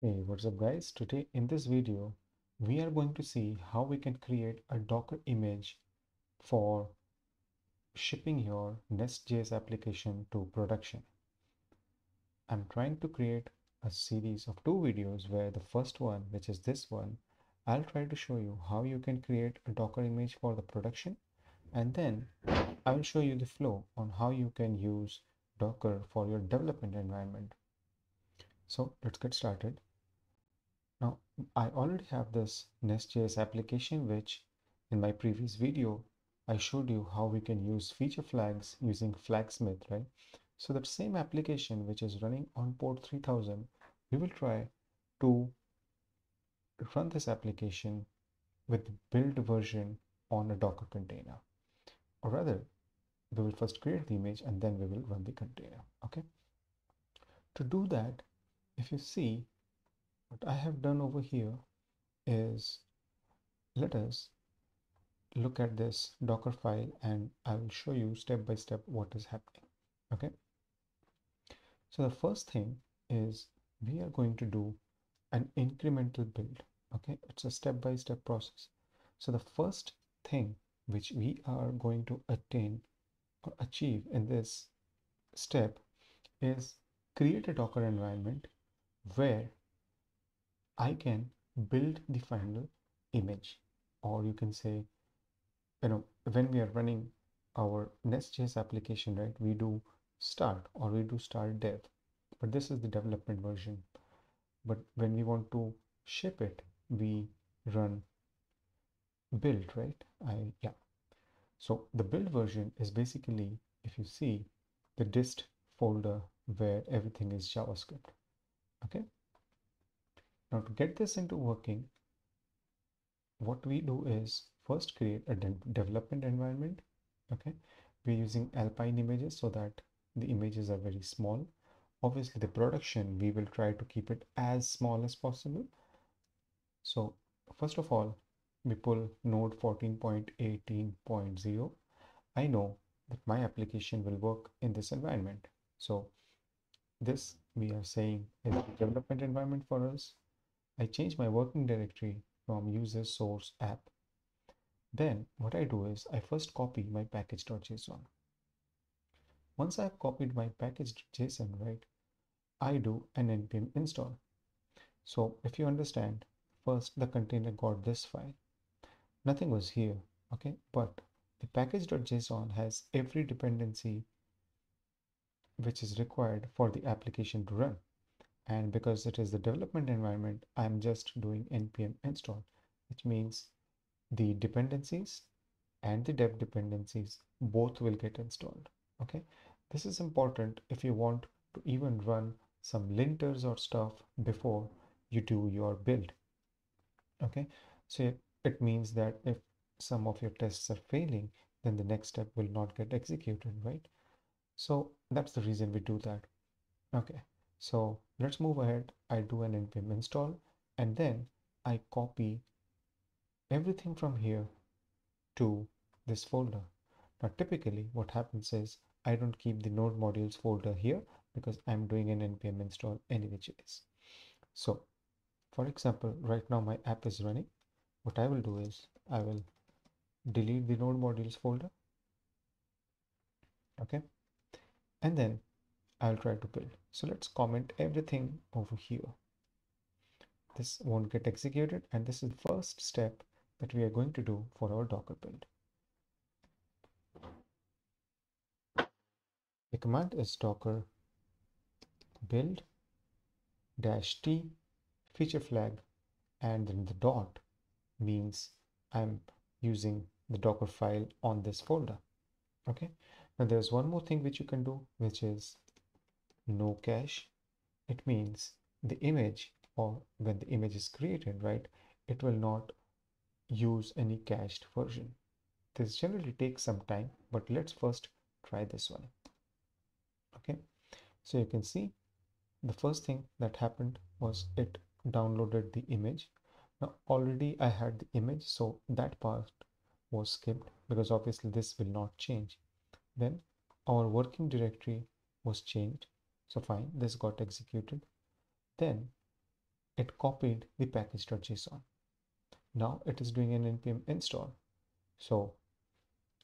Hey, what's up guys? Today in this video, we are going to see how we can create a Docker image for shipping your NestJS application to production. I'm trying to create a series of two videos where the first one, which is this one, I'll try to show you how you can create a Docker image for the production. And then I will show you the flow on how you can use Docker for your development environment. So let's get started. Now, I already have this NestJS application, which in my previous video, I showed you how we can use feature flags using Flagsmith, right? So that same application, which is running on port 3000, we will try to run this application with the build version on a Docker container. Or rather, we will first create the image and then we will run the container, okay? To do that, if you see, what I have done over here is, let us look at this Docker file and I will show you step by step what is happening. Okay. So the first thing is we are going to do an incremental build. Okay. It's a step by step process. So the first thing which we are going to attain or achieve in this step is create a Docker environment where I can build the final image, or you can say, you know, when we are running our NestJS application, right, we do start or we do start dev, but this is the development version. But when we want to ship it, we run build, right? So the build version is basically, if you see, the dist folder where everything is JavaScript. Okay. Now to get this into working, what we do is first create a development environment. Okay. We're using Alpine images so that the images are very small. Obviously the production, we will try to keep it as small as possible. So first of all, we pull node 14.18.0. I know that my application will work in this environment. So this we are saying is the development environment for us. I change my working directory from user source app. Then what I do is I first copy my package.json. Once I've copied my package.json, right, I do an npm install. So if you understand, first the container got this file. Nothing was here, okay? But the package.json has every dependency which is required for the application to run. And because it is the development environment, I'm just doing npm install, which means the dependencies and the dev dependencies both will get installed. Okay, this is important if you want to even run some linters or stuff before you do your build. Okay, so it means that if some of your tests are failing, then the next step will not get executed, right? So that's the reason we do that. Okay, so let's move ahead. I do an npm install and then I copy everything from here to this folder. Now, typically what happens is I don't keep the node modules folder here because I'm doing an npm install anyways. So for example, right now my app is running. What I will do is I will delete the node modules folder. Okay. And then I'll try to build. So let's comment everything over here. This won't get executed. And this is the first step that we are going to do for our Docker build. The command is docker build -t feature flag, and then the dot means I'm using the Docker file on this folder. Okay. Now there's one more thing which you can do, which is no cache. It means the image, or when the image is created, right, it will not use any cached version. This generally takes some time, but let's first try this one. Okay, so you can see the first thing that happened was it downloaded the image. Now already I had the image, so that part was skipped because obviously this will not change. Then our working directory was changed. So fine, this got executed. Then it copied the package.json. Now it is doing an npm install. So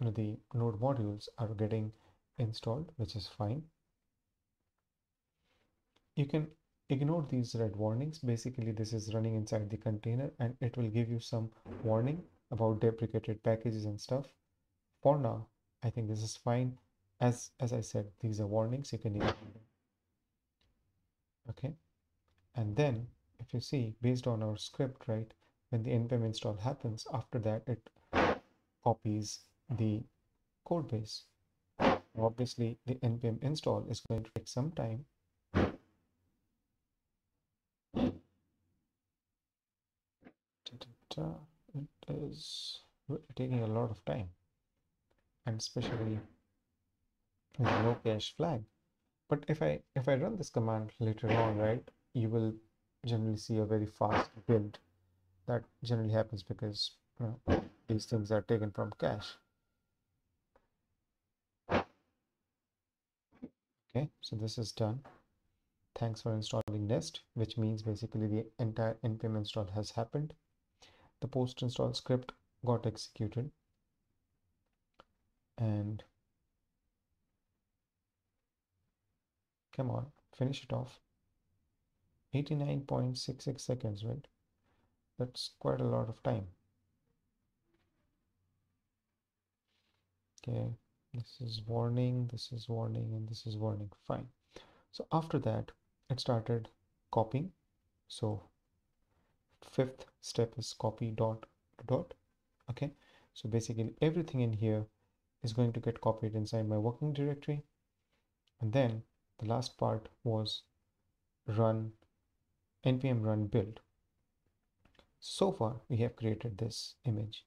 the node modules are getting installed, which is fine. You can ignore these red warnings. Basically, this is running inside the container and it will give you some warning about deprecated packages and stuff. For now, I think this is fine. As I said, these are warnings. You can ignore them. Okay. And then if you see, based on our script, right, when the npm install happens, after that, it copies the code base. Obviously, the npm install is going to take some time. It is taking a lot of time, and especially with the no cache flag. But if I run this command later on, right, you will generally see a very fast build. That generally happens because these things are taken from cache. Okay, so this is done. Thanks for installing Nest, which means basically the entire npm install has happened. The post install script got executed, and come on, finish it off. 89.66 seconds, right? That's quite a lot of time. Okay, this is warning, this is warning, and this is warning. Fine. So after that, it started copying. So fifth step is copy dot to dot. Okay, so basically everything in here is going to get copied inside my working directory. And then the last part was run npm run build. So far we have created this image,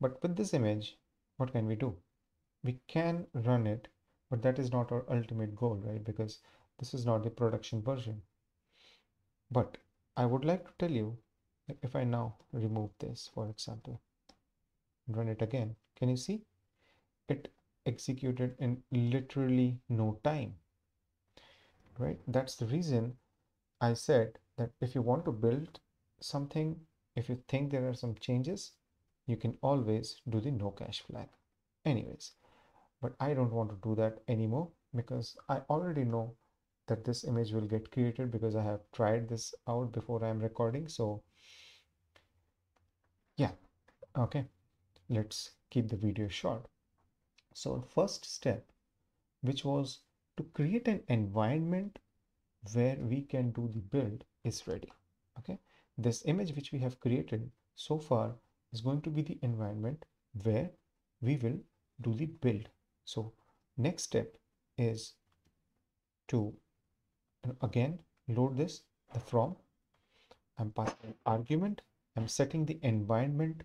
but with this image, what can we do? We can run it, but that is not our ultimate goal, right? Because this is not the production version. But I would like to tell you that if I now remove this, for example, run it again, can you see? It executed in literally no time, right? That's the reason I said that if you want to build something, if you think there are some changes, you can always do the no cache flag anyways. But I don't want to do that anymore because I already know that this image will get created because I have tried this out before I'm recording. So yeah, okay, let's keep the video short. So first step, which was to create an environment where we can do the build, is ready. Okay, this image which we have created so far is going to be the environment where we will do the build. So next step is to again load this from. I'm passing an argument. I'm setting the environment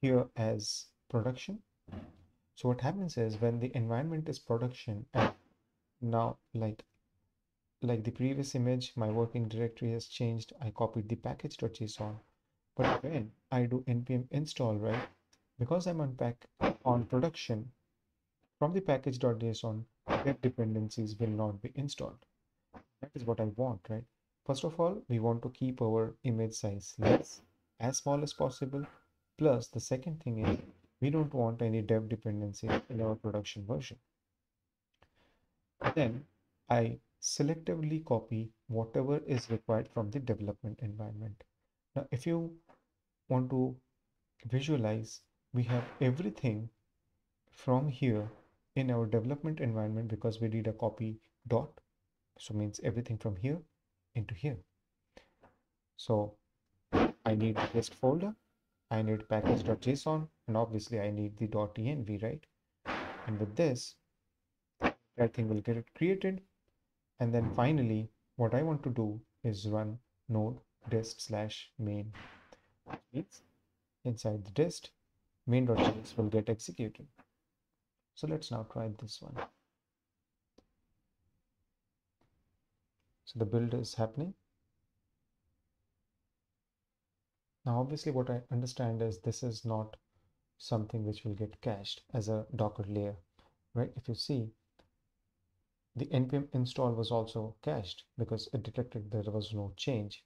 here as production. So what happens is when the environment is production, and now like the previous image, my working directory has changed. I copied the package.json. But when I do npm install, right, because I'm on production, from the package.json web dependencies will not be installed. That is what I want, right? First of all, we want to keep our image size less, as small as possible. Plus, the second thing is we don't want any dev dependencies in our production version. Then I selectively copy whatever is required from the development environment. Now, if you want to visualize, we have everything from here in our development environment because we did a copy dot. So means everything from here into here. So I need list folder, I need package.json, and obviously I need the .env, right? And with this, that thing will get it created. And then finally, what I want to do is run node dist/main. Inside the dist, main.js will get executed. So let's now try this one. So the build is happening. Now, obviously what I understand is this is not something which will get cached as a Docker layer, right? If you see, The npm install was also cached because it detected there was no change,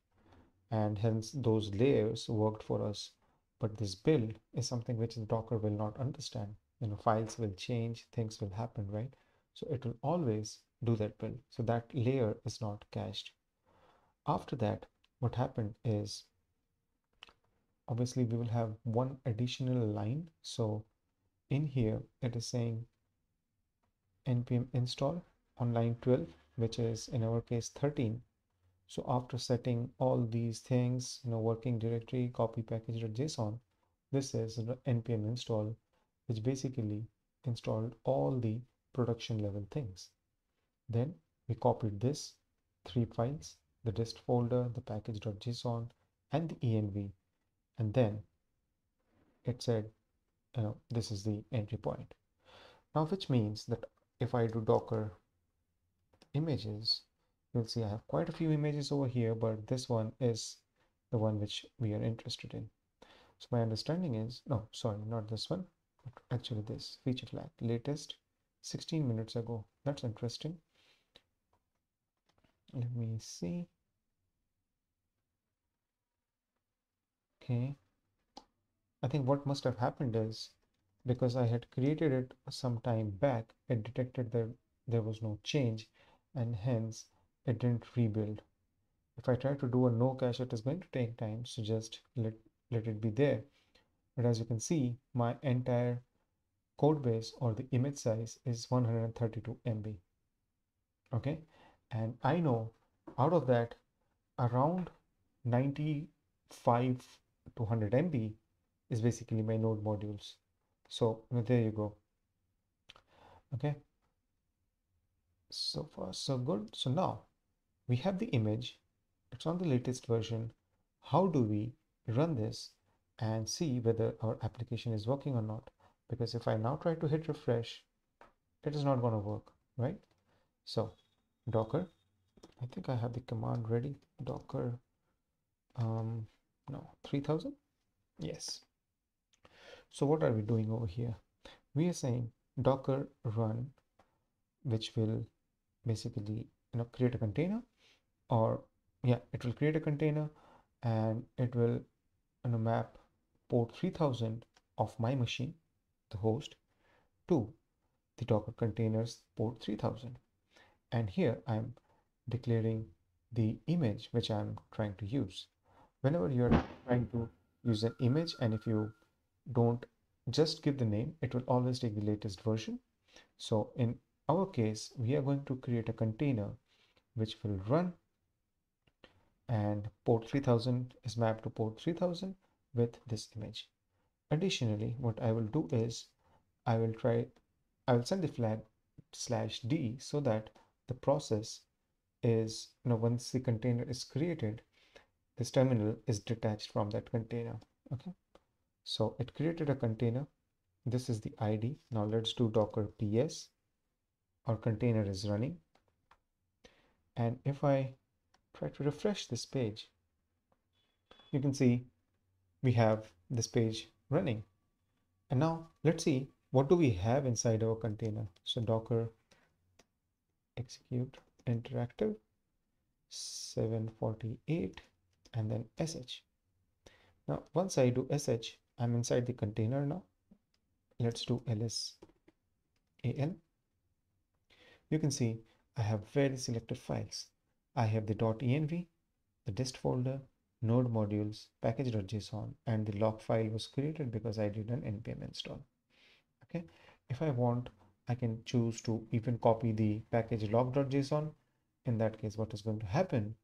and hence those layers worked for us. But this build is something which Docker will not understand. You know, files will change, things will happen, right? So it will always do that build. So that layer is not cached. After that, what happened is obviously we will have one additional line. So in here, it is saying npm install on line 12, which is in our case 13. So after setting all these things, you know, working directory, copy package.json, this is npm install, which basically installed all the production level things. Then we copied this 3 files, the dist folder, the package.json, and the env. And then it said, you know, this is the entry point. Now, which means that if I do Docker images, you'll see I have quite a few images over here, but this one is the one which we are interested in. So my understanding is, no, sorry, not this one, but actually this feature flag, latest 16 minutes ago. That's interesting. Let me see. Okay. I think what must have happened is, because I had created it some time back, it detected that there was no change, and hence it didn't rebuild. If I try to do a no cache, it is going to take time, so just let it be there. But as you can see, my entire code base or the image size is 132 MB. Okay, and I know out of that around 95 to 100 MB is basically my node modules. So there you go. Okay, so far so good. So now we have the image, it's on the latest version. How do we run this and see whether our application is working or not? Because if I now try to hit refresh, it is not going to work, right? So Docker, I think I have the command ready. Docker, no, 3000. Yes. So what are we doing over here? We are saying Docker run, which will basically, you know, create a container, or yeah, it will create a container, and it will, you know, map port 3000 of my machine, the host, to the Docker containers port 3000. And here I'm declaring the image which I'm trying to use. Whenever you're trying to use an image, and if you don't just give the name, it will always take the latest version. So in our case, we are going to create a container which will run, and port 3000 is mapped to port 3000 with this image. Additionally, what I will do is I will send the flag /d so that the process is, you know, once the container is created, this terminal is detached from that container. Okay, so it created a container. This is the ID. Now let's do Docker PS. Our container is running, and if I try to refresh this page, you can see we have this page running. And now let's see what do we have inside our container. So Docker execute interactive 748 and then sh. Now once I do sh, I'm inside the container. Now let's do ls al. You can see I have very selected files. I have the .env, the dist folder, node modules, package.json, and the log file was created because I did an npm install. Okay, if I want, I can choose to even copy the package log.json. In that case, what is going to happen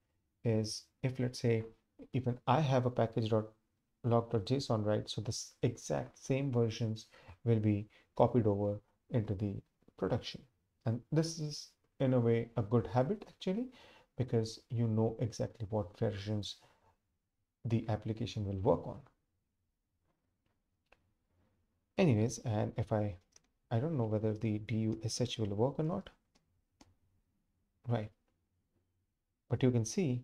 is, if let's say even I have a package.log.json, right? So this exact same versions will be copied over into the production. And this is in a way a good habit actually, because you know exactly what versions the application will work on. Anyways, and if I don't know whether the DUSH will work or not, right? But you can see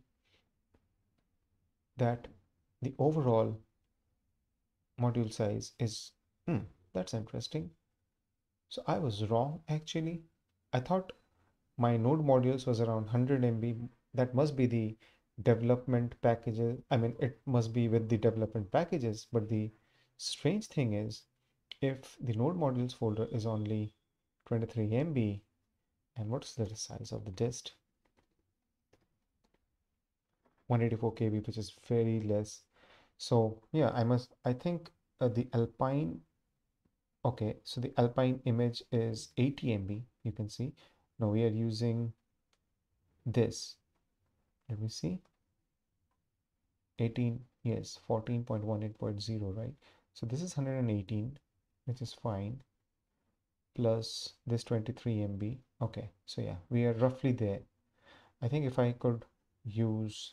that the overall module size is, that's interesting. So I was wrong actually. I thought my node modules was around 100 MB. That must be the development packages. I mean, it must be with the development packages. But the strange thing is, if the node modules folder is only 23 MB, and what's the size of the dist? 184 KB, which is very less. So yeah, I think the Alpine. Okay, so the Alpine image is 80 MB. You can see now we are using this. Let me see. 18, yes, 14.18.0, right? So this is 118, which is fine. Plus this 23 MB. Okay, so yeah, we are roughly there. I think if I could use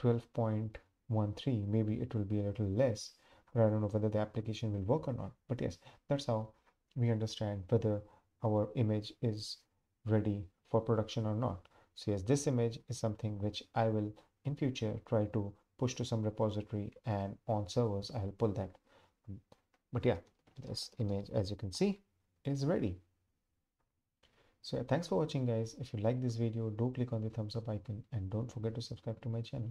12.13, maybe it will be a little less. But I don't know whether the application will work or not. But yes, that's how we understand whether our image is ready for production or not. So yes, this image is something which I will in future try to push to some repository, and on servers I will pull that. But yeah, this image, as you can see, is ready. So thanks for watching, guys. If you like this video, do click on the thumbs up icon and don't forget to subscribe to my channel.